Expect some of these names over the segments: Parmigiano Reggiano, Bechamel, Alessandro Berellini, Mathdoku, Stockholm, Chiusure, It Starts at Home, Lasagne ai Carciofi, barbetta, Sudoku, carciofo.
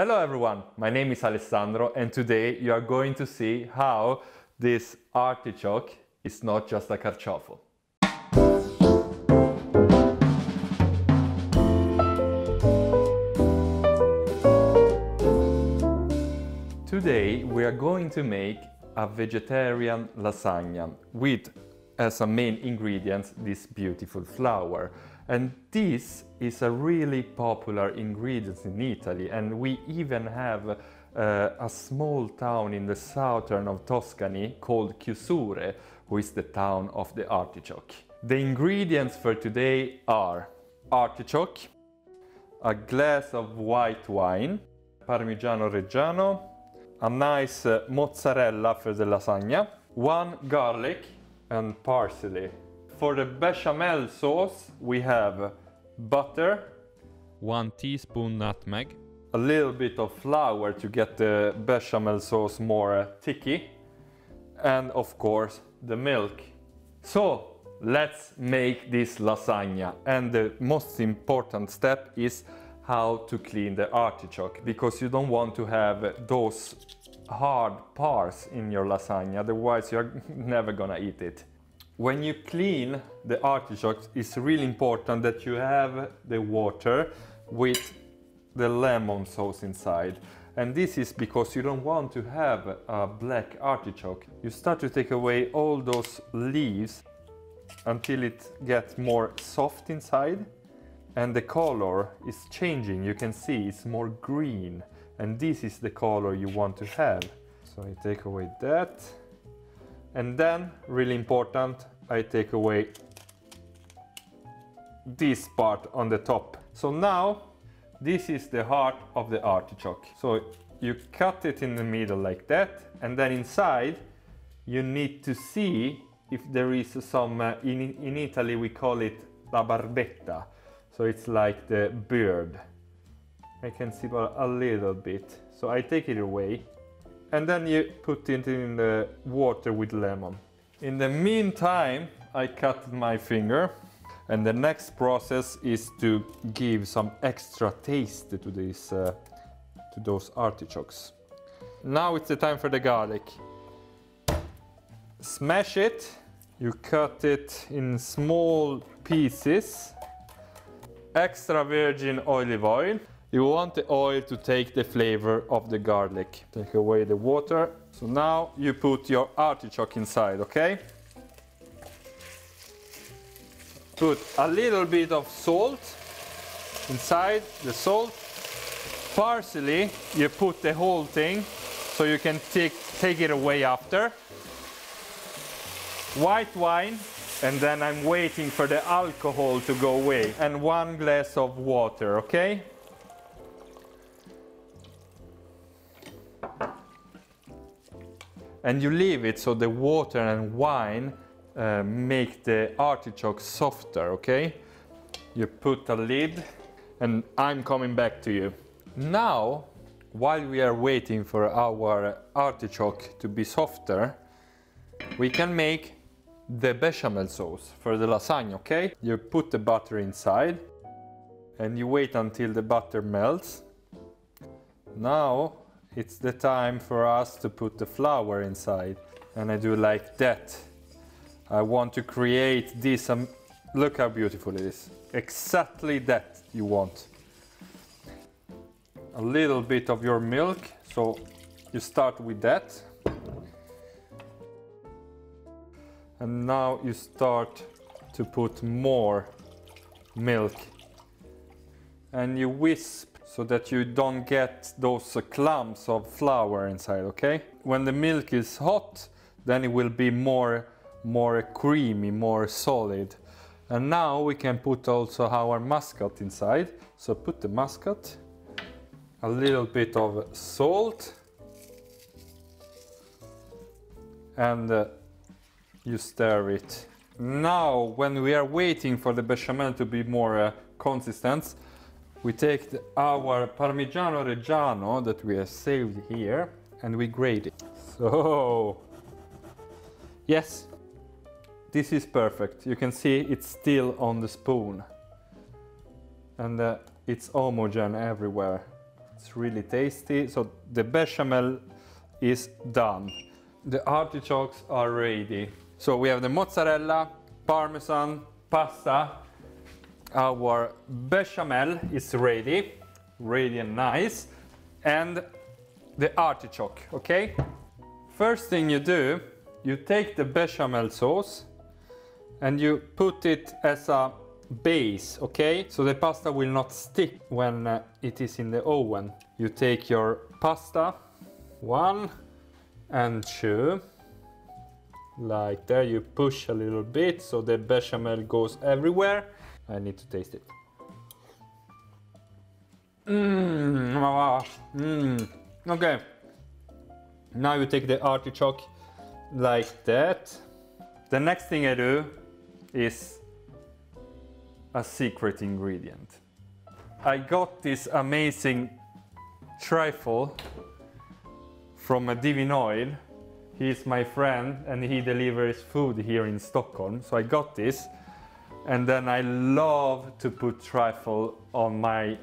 Hello everyone, my name is Alessandro and today you are going to see how this artichoke is not just a carciofo. Today we are going to make a vegetarian lasagna with, as a main ingredient, this beautiful flour. And this is a really popular ingredient in Italy, and we even have a small town in the southern of Tuscany called Chiusure, who is the town of the artichoke. The ingredients for today are artichoke, a glass of white wine, Parmigiano Reggiano, a nice mozzarella for the lasagna, one garlic and parsley. For the bechamel sauce, we have butter, 1 teaspoon nutmeg, a little bit of flour to get the bechamel sauce more thicky, and of course the milk. So let's make this lasagna, and the most important step is how to clean the artichoke, because you don't want to have those hard parts in your lasagna, otherwise you're never gonna eat it. When you clean the artichokes, it's really important that you have the water with the lemon sauce inside. And this is because you don't want to have a black artichoke. You start to take away all those leaves until it gets more soft inside and the color is changing. You can see it's more green, and this is the color you want to have. So you take away that. And then, really important, I take away this part on the top. So now, this is the heart of the artichoke. So you cut it in the middle like that, and then inside you need to see if there is some, in Italy we call it la barbetta. So it's like the beard. I can see a little bit. So I take it away. And then you put it in the water with lemon. In the meantime, I cut my finger, and the next process is to give some extra taste to this, to those artichokes. Now it's the time for the garlic. Smash it, you cut it in small pieces. Extra virgin olive oil. You want the oil to take the flavor of the garlic. Take away the water. So now you put your artichoke inside, okay? Put a little bit of salt inside, the salt. Parsley, you put the whole thing so you can take it away after. White wine, and then I'm waiting for the alcohol to go away. And 1 glass of water, okay? And you leave it so the water and wine make the artichoke softer, okay? You put a lid, and I'm coming back to you. Now, while we are waiting for our artichoke to be softer, we can make the bechamel sauce for the lasagna, okay? You put the butter inside, and you wait until the butter melts. Now, it's the time for us to put the flour inside, and I do like that. I want to create this, look how beautiful it is. Exactly that you want. A little bit of your milk, so you start with that. And now you start to put more milk. And you whisk so that you don't get those clumps of flour inside, okay? When the milk is hot, then it will be more creamy, more solid. And now we can put also our muscat inside. So put the muscat, a little bit of salt, and you stir it. Now, when we are waiting for the bechamel to be more consistent, we take our Parmigiano Reggiano that we have saved here, and we grate it. So, yes, this is perfect. You can see it's still on the spoon. And it's homogeneous everywhere. It's really tasty. So the bechamel is done. The artichokes are ready. So we have the mozzarella, parmesan, pasta. Our bechamel is ready, ready and nice. And the artichoke, okay? First thing you do, you take the bechamel sauce and you put it as a base, okay? So the pasta will not stick when it is in the oven. You take your pasta, 1 and 2, like there, you push a little bit so the bechamel goes everywhere. I need to taste it. Okay, now you take the artichoke like that. The next thing I do is a secret ingredient. I got this amazing trifle from a Divinoil. He's my friend and he delivers food here in Stockholm. So I got this and then I love to put trifle on my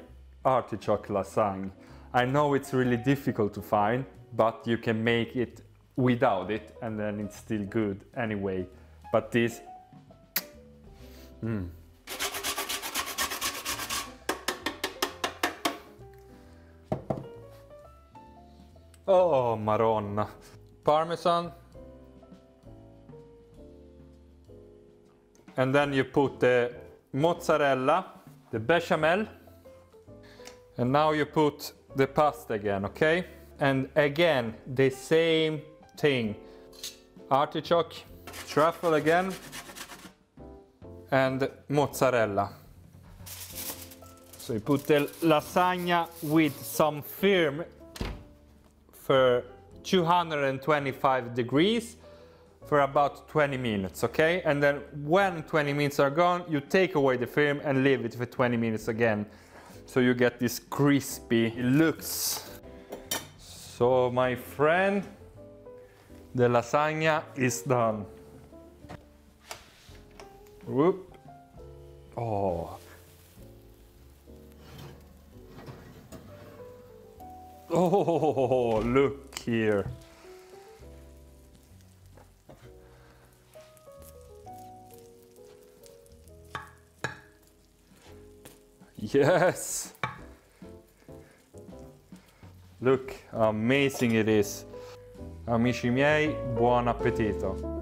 artichoke lasagne. I know it's really difficult to find, but you can make it without it and then it's still good anyway. But this, oh Madonna. Parmesan. And then you put the mozzarella, the bechamel. And now you put the pasta again, okay? And again, the same thing. Artichoke, truffle again, and mozzarella. So you put the lasagna with some firm for 225 degrees for about 20 minutes, okay? And then when 20 minutes are gone, you take away the film and leave it for 20 minutes again. So you get this crispy looks. So my friend, the lasagna is done. Whoop. Oh. Oh, look here. Yes! Look how amazing it is. Amici miei, buon appetito!